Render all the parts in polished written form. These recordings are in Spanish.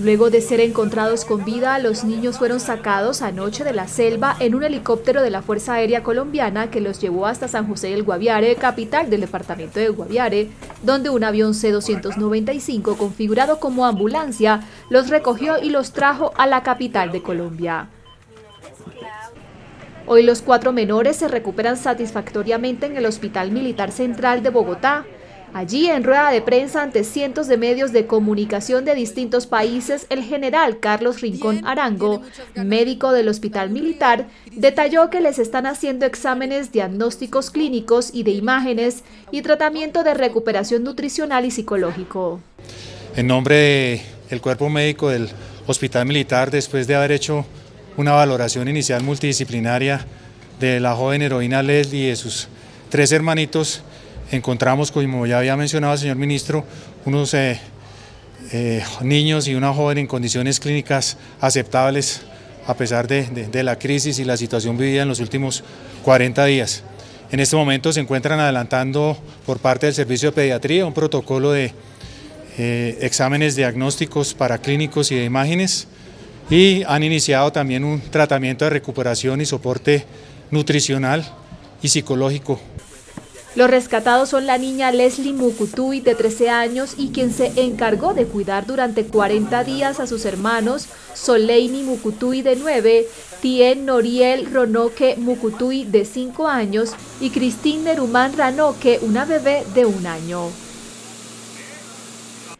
Luego de ser encontrados con vida, los niños fueron sacados anoche de la selva en un helicóptero de la Fuerza Aérea Colombiana que los llevó hasta San José del Guaviare, capital del departamento de Guaviare, donde un avión C-295 configurado como ambulancia los recogió y los trajo a la capital de Colombia. Hoy los 4 menores se recuperan satisfactoriamente en el Hospital Militar Central de Bogotá. Allí, en rueda de prensa ante cientos de medios de comunicación de distintos países, el general Carlos Rincón Arango, médico del Hospital Militar, detalló que les están haciendo exámenes diagnósticos clínicos y de imágenes y tratamiento de recuperación nutricional y psicológico. En nombre del cuerpo médico del Hospital Militar, después de haber hecho una valoración inicial multidisciplinaria de la joven heroína Lesly y de sus 3 hermanitos, encontramos, como ya había mencionado el señor ministro, unos niños y una joven en condiciones clínicas aceptables a pesar de la crisis y la situación vivida en los últimos 40 días. En este momento se encuentran adelantando por parte del Servicio de Pediatría un protocolo de exámenes diagnósticos para clínicos y de imágenes, y han iniciado también un tratamiento de recuperación y soporte nutricional y psicológico. Los rescatados son la niña Lesly Mucutuy, de 13 años, y quien se encargó de cuidar durante 40 días a sus hermanos Soleini Mukutui, de 9, Tien Noriel Ronoke Mukutui, de 5 años, y Christine Nerumán Ranoke, una bebé de 1 año.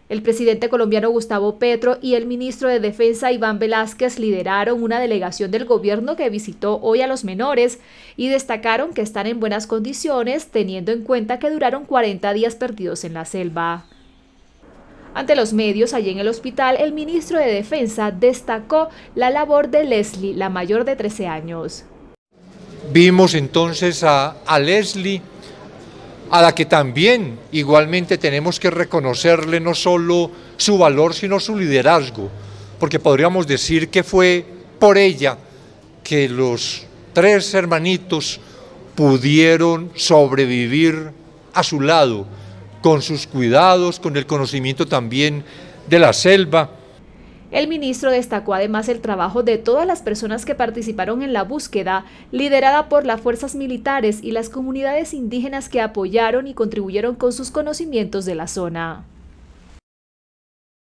El presidente colombiano Gustavo Petro y el ministro de Defensa Iván Velásquez lideraron una delegación del gobierno que visitó hoy a los menores y destacaron que están en buenas condiciones, teniendo en cuenta que duraron 40 días perdidos en la selva. Ante los medios allí en el hospital, el ministro de Defensa destacó la labor de Lesly, la mayor de 13 años. Vimos entonces a Lesly, a la que también igualmente tenemos que reconocerle no solo su valor, sino su liderazgo, porque podríamos decir que fue por ella que los 3 hermanitos pudieron sobrevivir a su lado, con sus cuidados, con el conocimiento también de la selva. El ministro destacó además el trabajo de todas las personas que participaron en la búsqueda, liderada por las fuerzas militares y las comunidades indígenas que apoyaron y contribuyeron con sus conocimientos de la zona.